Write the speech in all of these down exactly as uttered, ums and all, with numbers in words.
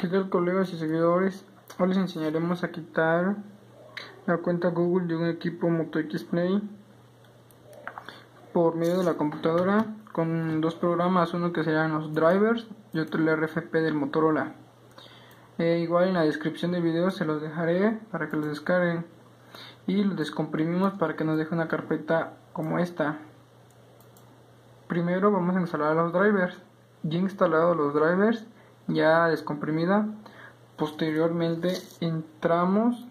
¿Qué tal, colegas y seguidores? Hoy les enseñaremos a quitar la cuenta Google de un equipo Moto X Play por medio de la computadora con dos programas, uno que serían los drivers y otro el R F P del Motorola. Eh, igual en la descripción del video se los dejaré para que los descarguen y los descomprimimos para que nos deje una carpeta como esta. Primero vamos a instalar los drivers. Ya instalados los drivers, ya descomprimida, posteriormente entramos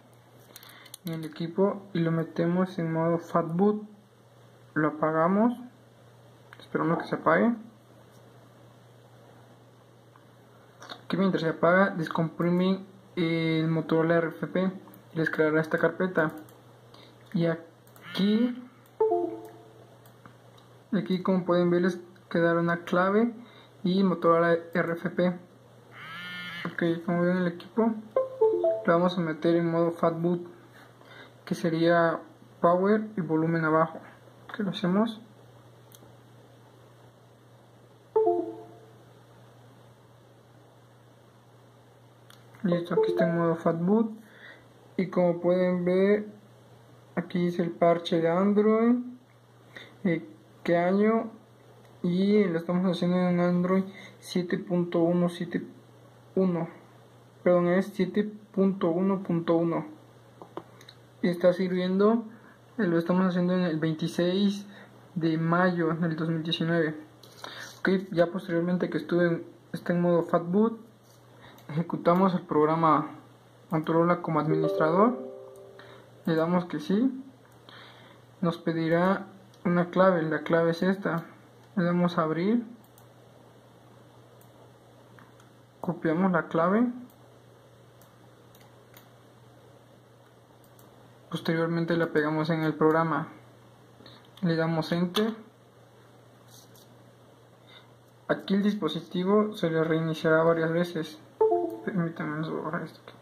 en el equipo y lo metemos en modo FatBoot, lo apagamos, esperamos que se apague. Aquí mientras se apaga, descomprimen el Motorola R F P y les creará esta carpeta. Y aquí aquí como pueden ver les quedará una clave y Motorola R F P. Ok, como ven, el equipo lo vamos a meter en modo FatBoot, que sería power y volumen abajo, que lo hacemos. Listo, aquí está en modo FatBoot y como pueden ver aquí dice el parche de Android, eh, qué año, y lo estamos haciendo en Android siete punto uno siete punto uno. Perdón, es siete punto uno punto uno y está sirviendo. Lo estamos haciendo en el veintiséis de mayo del dos mil diecinueve. Ok, ya posteriormente que estuve en, está en modo FatBoot, ejecutamos el programa Motorola como administrador, le damos que sí, nos pedirá una clave, la clave es esta, le damos a abrir, copiamos la clave, posteriormente la pegamos en el programa, le damos enter. Aquí el dispositivo se le reiniciará varias veces. Permítanme borrar esto.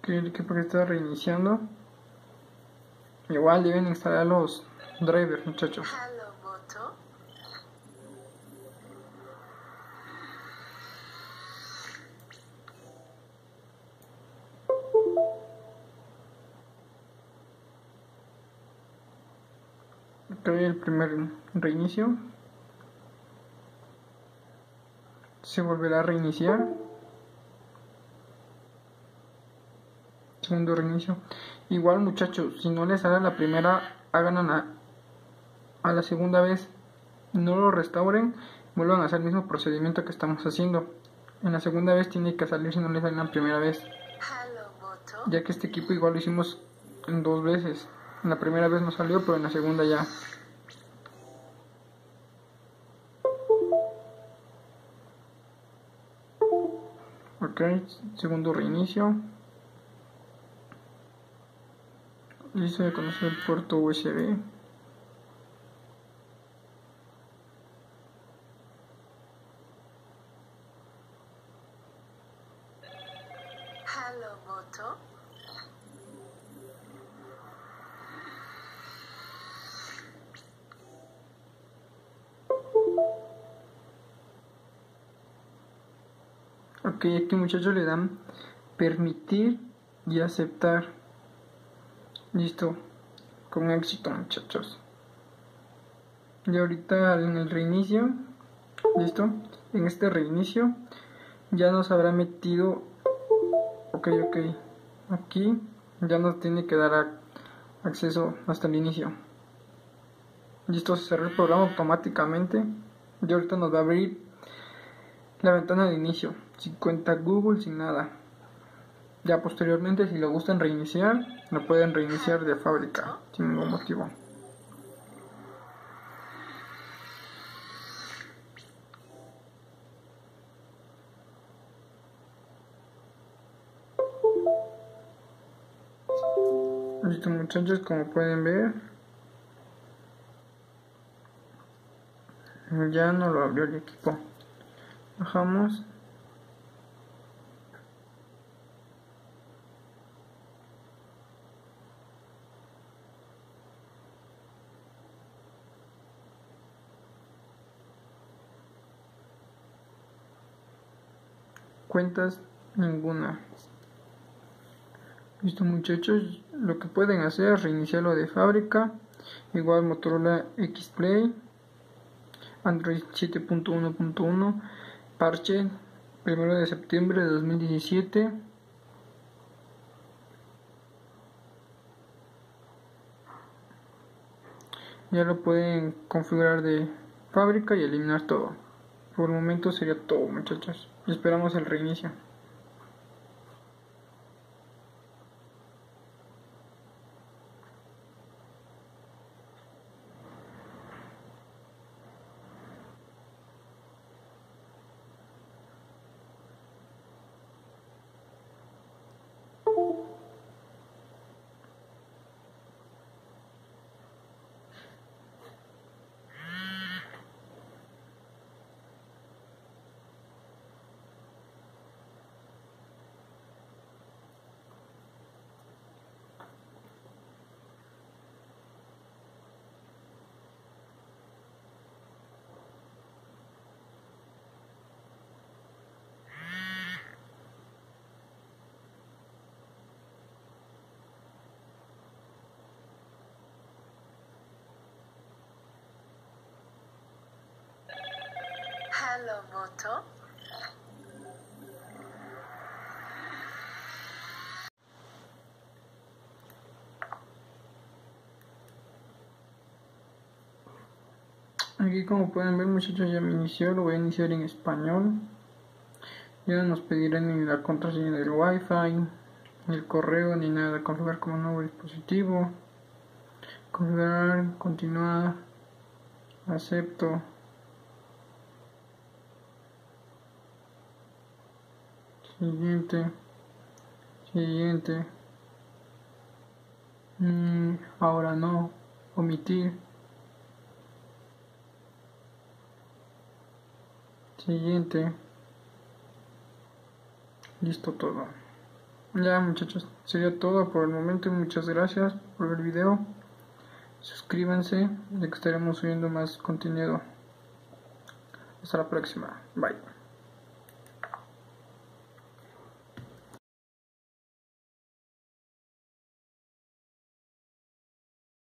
Que el equipo que está reiniciando. Igual deben instalar los drivers, muchachos. Trae el primer reinicio. Se volverá a reiniciar. Segundo reinicio. Igual, muchachos, si no les sale la primera, hagan a la, a la segunda vez, no lo restauren, vuelvan a hacer el mismo procedimiento que estamos haciendo. En la segunda vez tiene que salir si no les sale la primera vez, ya que este equipo igual lo hicimos en dos veces. En la primera vez no salió, pero en la segunda ya. Ok, segundo reinicio. Listo, ya conocí el puerto U S B. Hello, Moto. Ok, aquí muchachos le dan permitir y aceptar. Listo, con éxito, muchachos. Y ahorita en el reinicio, listo, en este reinicio ya nos habrá metido, ok, ok, aquí ya nos tiene que dar a, acceso hasta el inicio. Listo, se cerró el programa automáticamente y ahorita nos va a abrir la ventana de inicio, sin cuenta Google, sin nada. Ya posteriormente, si le gustan reiniciar, lo pueden reiniciar de fábrica, sin ningún motivo. Listo, muchachos, como pueden ver, ya no lo abrió el equipo. Bajamos. cuentas ninguna. Listo, muchachos, lo que pueden hacer es reiniciarlo de fábrica. Igual Motorola X Play, Android siete punto uno punto uno, parche primero de septiembre de dos mil diecisiete. Ya lo pueden configurar de fábrica y eliminar todo. Por el momento sería todo, muchachos. Esperamos el reinicio. Hello, Moto. Aquí, como pueden ver, muchachos, ya me inició. Lo voy a iniciar en español. Ya nos pedirán ni la contraseña del Wi-Fi, ni el correo, ni nada. Configurar como nuevo dispositivo. Configurar, continuar, acepto. Siguiente, siguiente, mm, ahora no, omitir, siguiente, listo todo. Ya, muchachos, sería todo por el momento. Muchas gracias por ver el video, suscríbanse, ya que estaremos subiendo más contenido. Hasta la próxima, bye.